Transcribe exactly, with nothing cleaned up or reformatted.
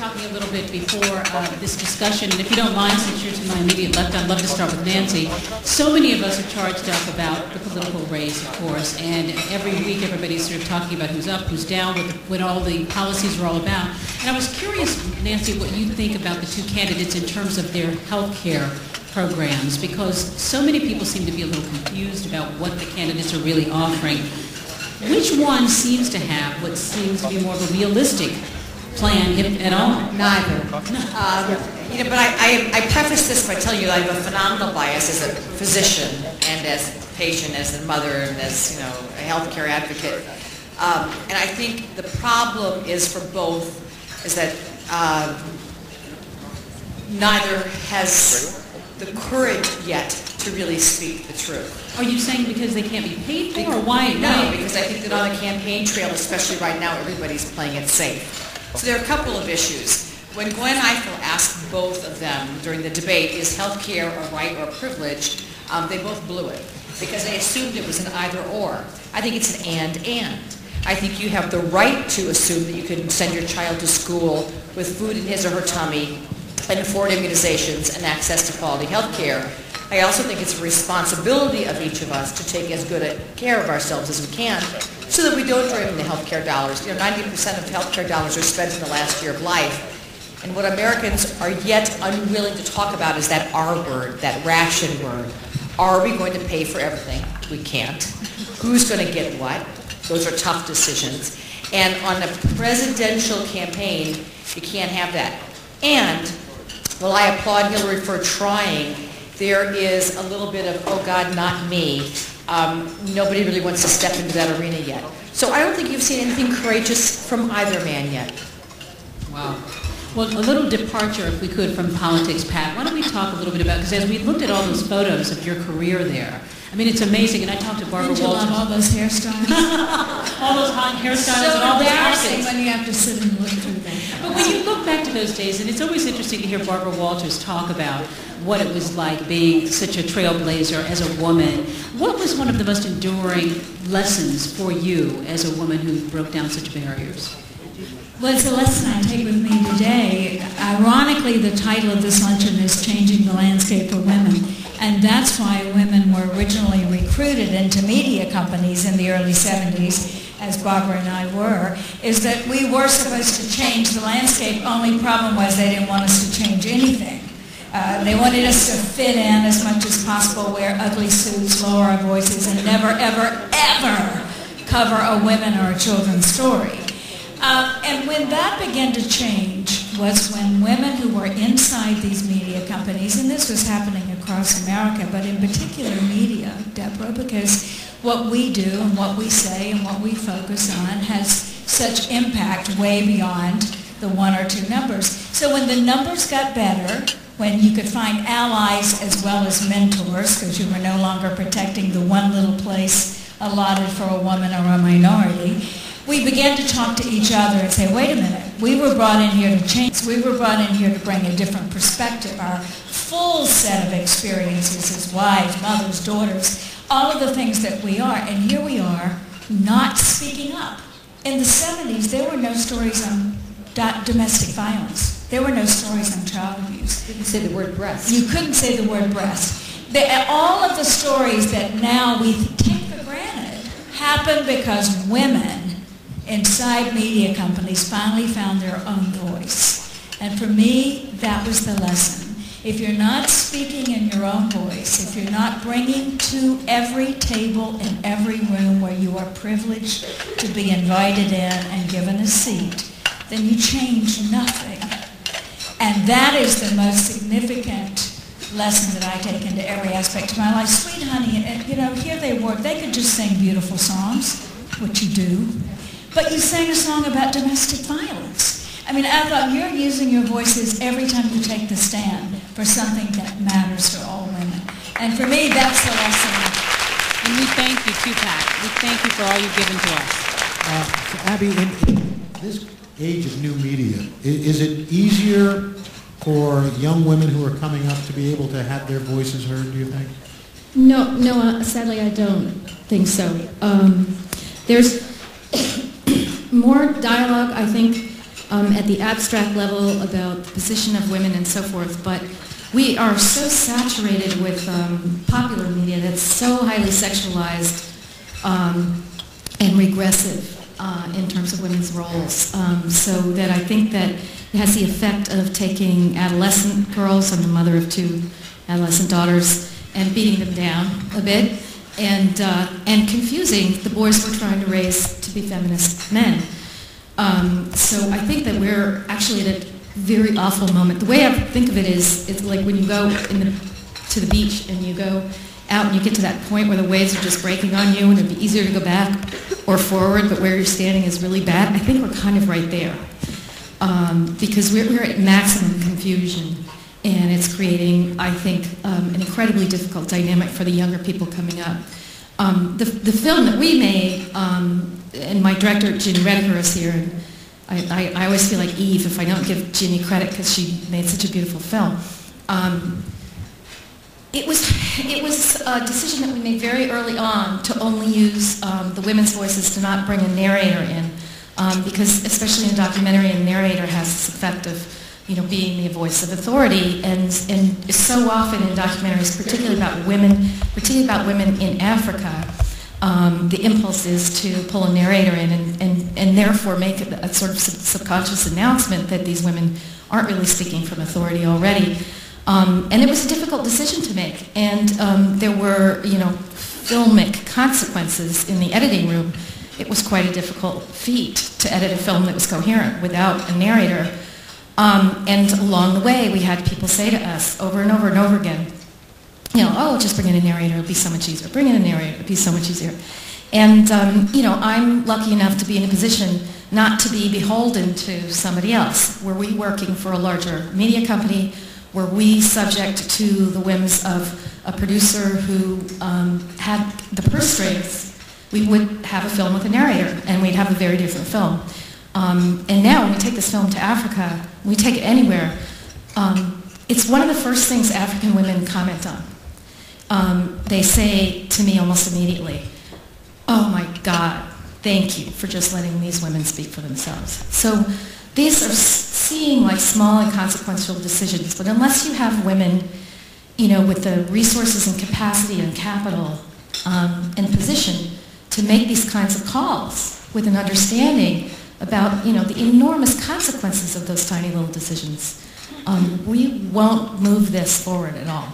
talking a little bit before uh, this discussion, and if you don't mind, since you're to my immediate left, I'd love to start with Nancy. So many of us are charged up about the political race, of course, and every week everybody's sort of talking about who's up, who's down, what, the, what all the policies are all about. And I was curious, Nancy, what you think about the two candidates in terms of their health care programs, because so many people seem to be a little confused about what the candidates are really offering. Which one seems to have what seems to be more of a realistic plan, if at all? Neither. Um, you know, but I, I, I preface this by telling you I have a phenomenal bias as a physician and as a patient, as a mother, and as, you know, a healthcare advocate. Um, and I think the problem is for both is that uh, neither has the courage yet to really speak the truth. Are you saying because they can't be paid for, or why? No, because I think that on the campaign trail, especially right now, everybody's playing it safe. So there are a couple of issues. When Gwen Ifill asked both of them during the debate, is health care a right or a privilege, um, they both blew it because they assumed it was an either or. I think it's an and-and. I think you have the right to assume that you can send your child to school with food in his or her tummy and afford immunizations and access to quality health care. I also think it's a responsibility of each of us to take as good a care of ourselves as we can so that we don't drain the health care dollars. You know, ninety percent of health care dollars are spent in the last year of life. And what Americans are yet unwilling to talk about is that R word, that ration word. Are we going to pay for everything? We can't. Who's going to get what? Those are tough decisions. And on a presidential campaign, you can't have that. And while I applaud Hillary for trying, there is a little bit of, oh God, not me. Um, nobody really wants to step into that arena yet. So I don't think you've seen anything courageous from either man yet. Wow. Well, a little departure, if we could, from politics, Pat. Why don't we talk a little bit about, because as we looked at all those photos of your career there, I mean, it's amazing, and I talked to Barbara Walters. All those hairstyles. all those hot hairstyles so and all those outfits. When you have to sit and look through that. But when you look back to those days, and it's always interesting to hear Barbara Walters talk about what it was like being such a trailblazer as a woman. What was one of the most enduring lessons for you as a woman who broke down such barriers? Well, it's a lesson I take with me today. Ironically, the title of this luncheon is Changing the Landscape for Women. And that's why women were originally recruited into media companies in the early seventies, as Barbara and I were, is that we were supposed to change the landscape. Only problem was they didn't want us to change anything. Uh, they wanted us to fit in as much as possible, wear ugly suits, lower our voices, and never, ever, ever cover a women or a children's story. Uh, and when that began to change was when women who were inside these media companies, and this was happening across America, but in particular media, Deborah, because what we do and what we say and what we focus on has such impact way beyond the one or two numbers. So when the numbers got better, when you could find allies as well as mentors, because you were no longer protecting the one little place allotted for a woman or a minority, we began to talk to each other and say, wait a minute, we were brought in here to change. We were brought in here to bring a different perspective, our full set of experiences as wives, mothers, daughters, all of the things that we are. And here we are not speaking up. In the seventies, there were no stories on domestic violence. There were no stories on child abuse. You couldn't say the word breast. You couldn't say the word breast. All of the stories that now we take for granted happened because women inside media companies finally found their own voice. And for me, that was the lesson. If you're not speaking in your own voice, if you're not bringing to every table in every room where you are privileged to be invited in and given a seat, then you change nothing. And that is the most significant lesson that I take into every aspect of my life. Sweet Honey, and, you know, here they were. They could just sing beautiful songs, which you do. But you sang a song about domestic violence. I mean, I thought you're using your voices every time you take the stand for something that matters to all women. And for me, that's the lesson. And we thank you, too, Pat. We thank you for all you've given to us. Uh, so Abby, in, in this age of new media, is, is it easier for young women who are coming up to be able to have their voices heard, do you think? No, no. Uh, sadly, I don't think so. Um, there's more dialogue, I think, um, at the abstract level about the position of women and so forth, but we are so saturated with um, popular media that's so highly sexualized um, and regressive uh, in terms of women's roles, um, so that I think that it has the effect of taking adolescent girls, I'm the mother of two adolescent daughters, and beating them down a bit, and uh, and confusing the boys we're trying to raise to be feminist men. Um, so I think that we're actually at a very awful moment. The way I think of it is, it's like when you go in the, to the beach and you go out and you get to that point where the waves are just breaking on you and it'd be easier to go back or forward, but where you're standing is really bad. I think we're kind of right there. Um, because we're, we're at maximum confusion, and it's creating, I think, um, an incredibly difficult dynamic for the younger people coming up. Um, the, the film that we made, um, and my director, Ginny Rediker, is here, and I, I, I always feel like Eve if I don't give Ginny credit because she made such a beautiful film. Um, it was, it was a decision that we made very early on to only use um, the women's voices, to not bring a narrator in. Um, because especially in documentary, a narrator has this effect of, you know, being the voice of authority, and and so often in documentaries, particularly about women, particularly about women in Africa, um, the impulse is to pull a narrator in and and, and therefore make a, a sort of sub subconscious announcement that these women aren't really speaking from authority already. Um, and it was a difficult decision to make, and um, there were, you know, filmic consequences in the editing room. It was quite a difficult feat to edit a film that was coherent without a narrator. Um, and along the way, we had people say to us over and over and over again, you know, oh, just bring in a narrator, it'll be so much easier. Bring in a narrator, it'll be so much easier. And, um, you know, I'm lucky enough to be in a position not to be beholden to somebody else. Were we working for a larger media company? Were we subject to the whims of a producer who um, had the purse strings? We would have a film with a narrator, and we'd have a very different film. Um, and now, when we take this film to Africa, we take it anywhere, um, it's one of the first things African women comment on. Um, they say to me almost immediately, oh my God, thank you for just letting these women speak for themselves. So these are seeming like small and consequential decisions, but unless you have women, you know, with the resources and capacity and capital um, and position, to make these kinds of calls with an understanding about, you know, the enormous consequences of those tiny little decisions, um, we won't move this forward at all.